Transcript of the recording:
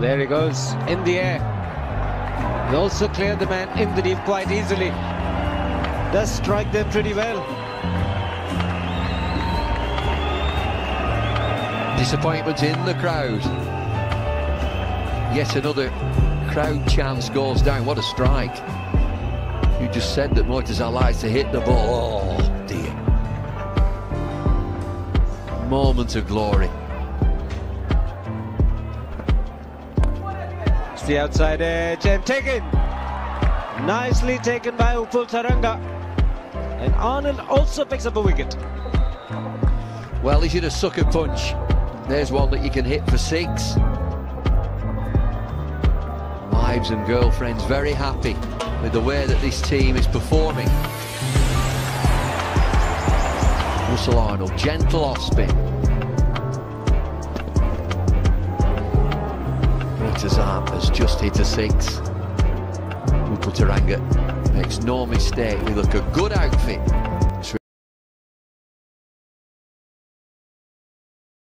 There he goes, in the air. They also cleared the man in the deep quite easily. Does strike them pretty well. Disappointment in the crowd. Yet another crowd chance goes down. What a strike. You just said that Mortaza likes to hit the ball. Oh, dear. Moment of glory. It's the outside edge and taken. Nicely taken by Upul Taranga. And Arnold also picks up a wicket. Well, he should have sucker punch. There's one that you can hit for 6. Wives and girlfriends very happy with the way that this team is performing. Russell Arnold, gentle off spin. Mortaza has just hit a 6. Upul Taranga makes no mistake. They look a good outfit.